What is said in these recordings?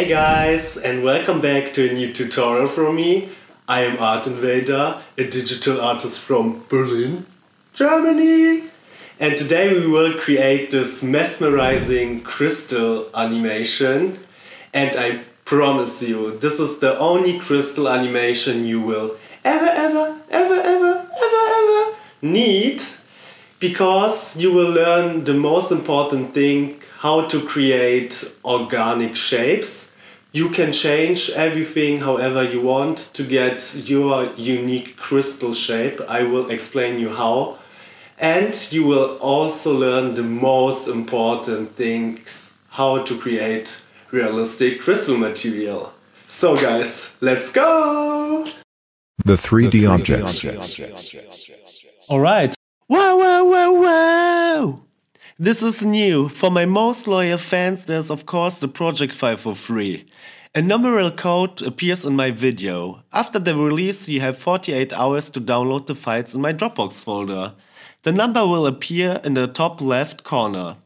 Hey guys, and welcome back to a new tutorial from me. I am Artinvader, a digital artist from Berlin, Germany. And today we will create this mesmerizing crystal animation. And I promise you, this is the only crystal animation you will ever need, because you will learn the most important thing: how to create organic shapes. You can change everything however you want to get your unique crystal shape. I will explain you how. And you will also learn the most important things: how to create realistic crystal material. So guys, let's go! The 3D objects. Alright. Wow! This is new. For my most loyal fans, there's of course the project file for free. A numeral code appears in my video. After the release, you have 48 hours to download the files in my Dropbox folder. The number will appear in the top left corner.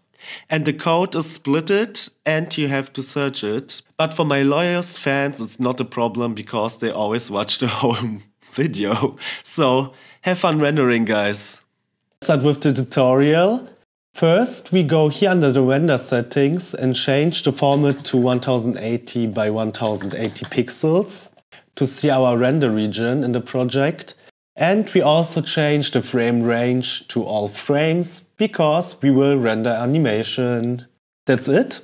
And the code is splitted and you have to search it. But for my loyalest fans, it's not a problem because they always watch the whole video. So, have fun rendering, guys. Let's start with the tutorial. First, we go here under the render settings and change the format to 1080 by 1080 pixels to see our render region in the project. And we also change the frame range to all frames because we will render animation. That's it.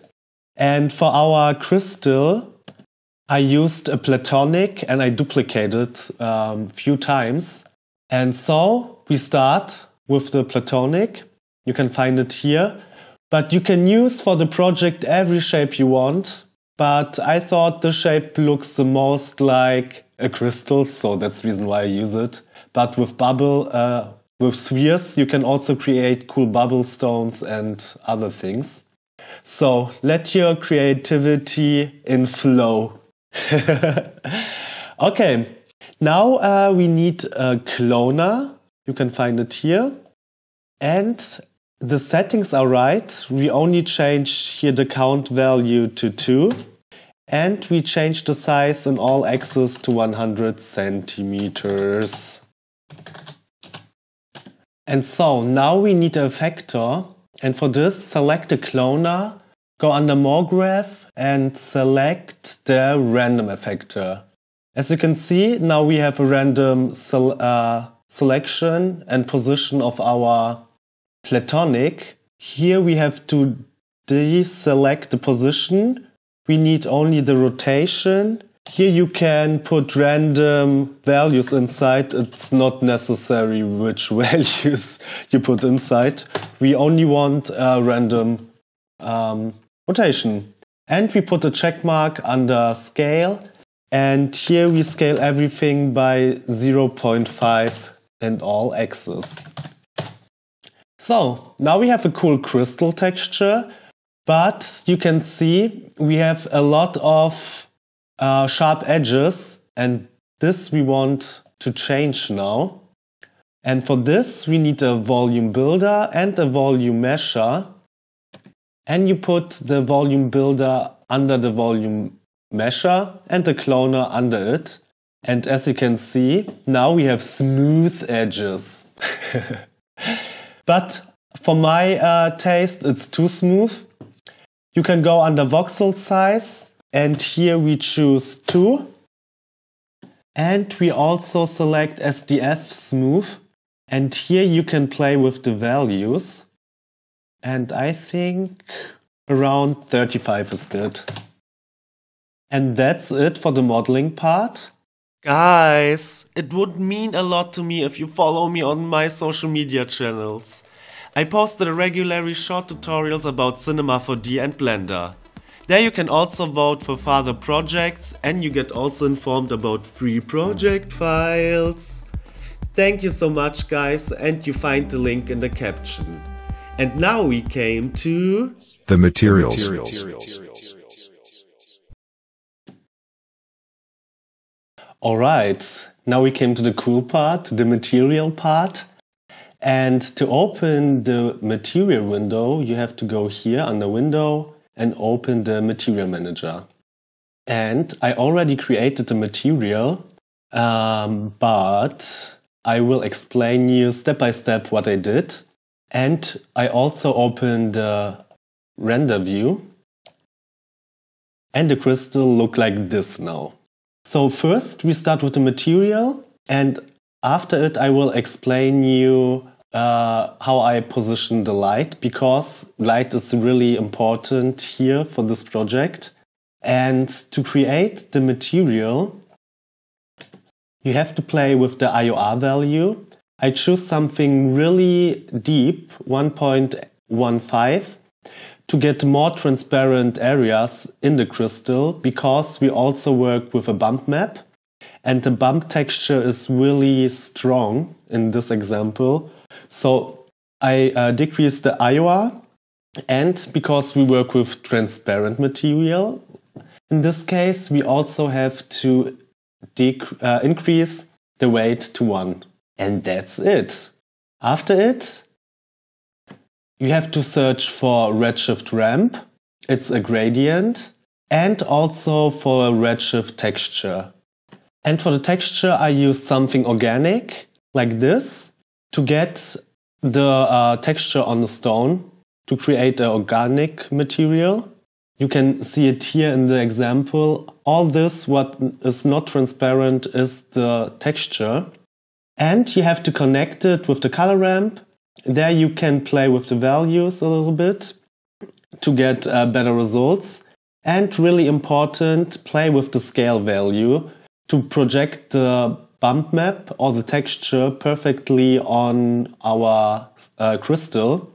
And for our crystal, I used a Platonic and I duplicated few times. And so we start with the Platonic. You can find it here, but you can use for the project every shape you want, but I thought the shape looks the most like a crystal, so that's the reason why I use it. But with spheres, you can also create cool bubble stones and other things. So let your creativity in flow. Okay, now we need a cloner. You can find it here. And the settings are right. We only change here the count value to 2. And we change the size in all axes to 100 centimeters. And so now we need a effector. And for this, select the cloner, go under More Graph and select the random effector. As you can see, now we have a random selection and position of our Platonic. Here we have to deselect the position. We need only the rotation. Here you can put random values inside. It's not necessary which values you put inside. We only want a random rotation. And we put a check mark under scale. And here we scale everything by 0.5 and all axes. So now we have a cool crystal texture, but you can see we have a lot of sharp edges, and this we want to change now. And for this we need a volume builder and a volume measure. And you put the volume builder under the volume measure and the cloner under it. And as you can see, now we have smooth edges. But for my taste, it's too smooth. You can go under voxel size, and here we choose 2. And we also select SDF smooth. And here you can play with the values. And I think around 35 is good. And that's it for the modeling part. Guys, it would mean a lot to me if you follow me on my social media channels. I posted regularly short tutorials about Cinema 4D and Blender. There you can also vote for further projects, and you get also informed about free project files. Thank you so much, guys, and you find the link in the caption. And now we came to the materials. Alright, now we came to the cool part, the material part. And to open the material window, you have to go here under Window and open the Material Manager. And I already created the material, but I will explain you step by step what I did. And I also opened the render view. And the crystal looks like this now. So first we start with the material, and after it I will explain you how I position the light, because light is really important here for this project. And to create the material, you have to play with the IOR value. I choose something really deep, 1.15, to get more transparent areas in the crystal, because we also work with a bump map, and the bump texture is really strong in this example. So I decrease the IOR, and because we work with transparent material, in this case, we also have to increase the weight to 1. And that's it. After it, you have to search for Redshift ramp. It's a gradient. And also for a Redshift texture. And for the texture, I used something organic, like this, to get the texture on the stone, to create an organic material. You can see it here in the example. All this, what is not transparent, is the texture. And you have to connect it with the color ramp. There you can play with the values a little bit to get better results. And really important, play with the scale value to project the bump map or the texture perfectly on our crystal.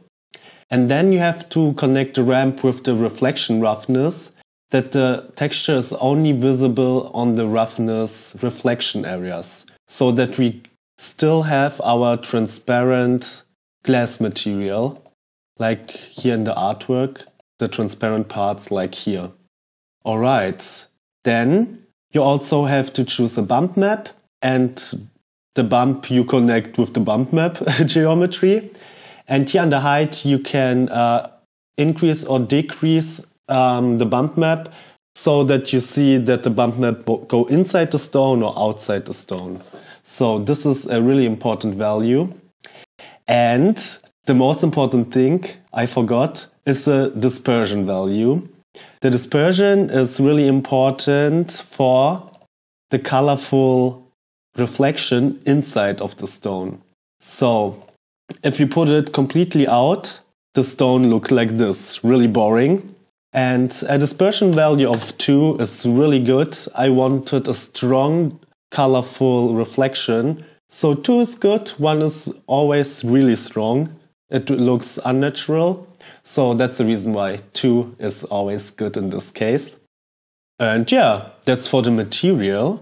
And then you have to connect the ramp with the reflection roughness, that the texture is only visible on the roughness reflection areas, so that we still have our transparent glass material, like here in the artwork, the transparent parts like here. Alright, then you also have to choose a bump map, and the bump you connect with the bump map geometry. And here under height you can increase or decrease the bump map, so that you see that the bump map go inside the stone or outside the stone. So this is a really important value. And the most important thing I forgot is the dispersion value. The dispersion is really important for the colorful reflection inside of the stone. So if you put it completely out, the stone looks like this, really boring. And a dispersion value of 2 is really good. I wanted a strong, colorful reflection. So 2 is good, 1 is always really strong. It looks unnatural. So that's the reason why 2 is always good in this case. And yeah, that's for the material.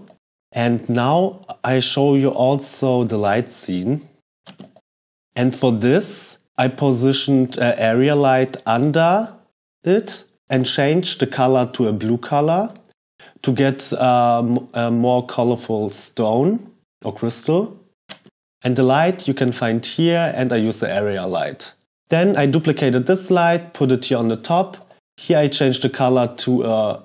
And now I show you also the light scene. And for this, I positioned an area light under it and changed the color to a blue color to get a more colorful stone or crystal. And the light you can find here, and I use the area light. Then I duplicated this light, put it here on the top. Here I changed the color to a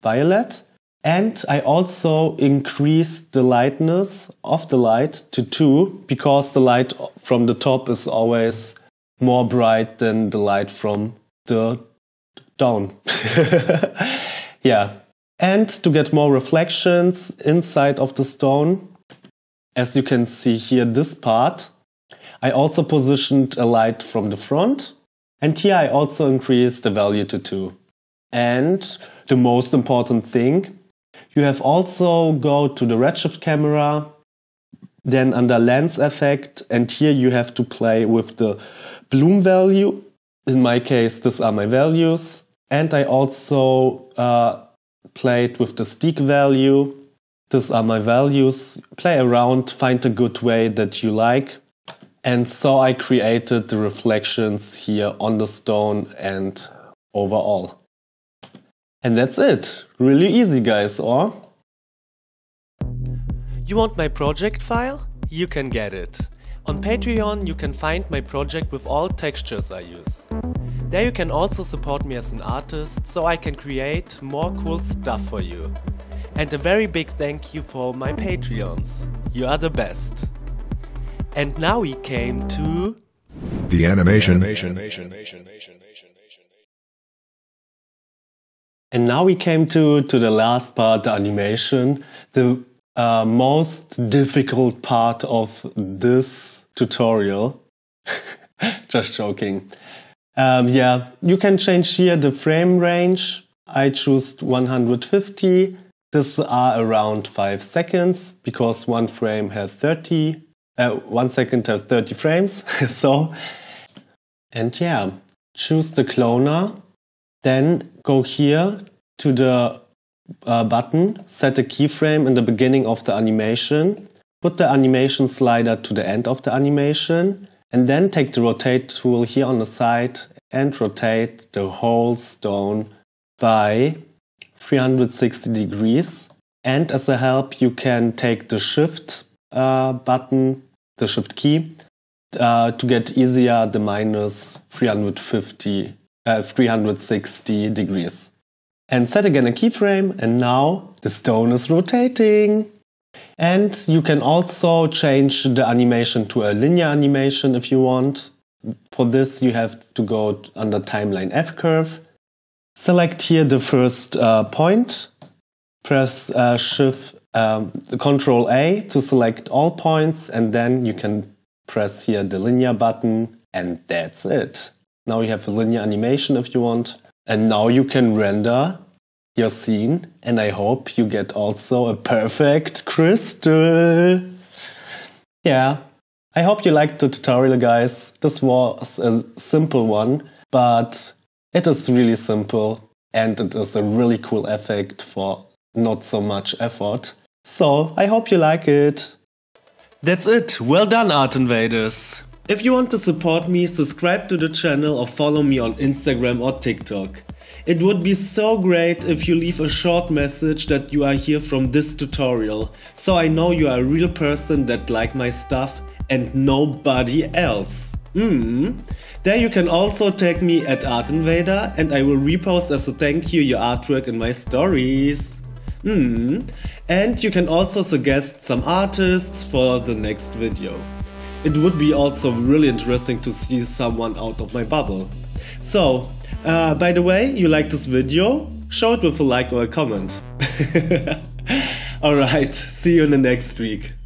violet. And I also increased the lightness of the light to 2, because the light from the top is always more bright than the light from the down. Yeah. And to get more reflections inside of the stone, as you can see here, this part, I also positioned a light from the front. And here I also increased the value to 2. And the most important thing, you have also go to the Redshift camera, then under lens effect, and here you have to play with the bloom value. In my case, these are my values. And I also played with the stick value. These are my values. Play around, find a good way that you like. And so I created the reflections here on the stone and overall. And that's it. Really easy, guys, or? You want my project file? You can get it. On Patreon you can find my project with all textures I use. There you can also support me as an artist, so I can create more cool stuff for you. And a very big thank you for my Patreons. You are the best. And now we came to... the animation. And now we came to the last part, the animation. The most difficult part of this tutorial. Just joking. Yeah, you can change here the frame range. I choose 150. These are around 5 seconds because one frame had 1 second had 30 frames. So, and yeah, choose the cloner. Then go here to the button, set a keyframe in the beginning of the animation, put the animation slider to the end of the animation, and then take the rotate tool here on the side and rotate the whole stone by 360 degrees. And as a help, you can take the shift button, the shift key, to get easier the minus 360 degrees. And set again a keyframe, and now the stone is rotating. And you can also change the animation to a linear animation if you want. For this you have to go under timeline F-curve. Select here the first point. Press Ctrl A to select all points, and then you can press here the linear button, and that's it. Now you have a linear animation if you want. And now you can render your scene, and I hope you get also a perfect crystal. Yeah, I hope you liked the tutorial, guys. This was a simple one, but it is really simple and it is a really cool effect for not so much effort. So I hope you like it. That's it. Well done, Artinvaders. If you want to support me, subscribe to the channel or follow me on Instagram or TikTok. It would be so great if you leave a short message that you are here from this tutorial, so I know you are a real person that likes my stuff and nobody else. There you can also tag me at Artinvader, and I will repost as a thank you your artwork in my stories. And you can also suggest some artists for the next video. It would be also really interesting to see someone out of my bubble. So, by the way, you like this video? Show it with a like or a comment. Alright, see you in the next week.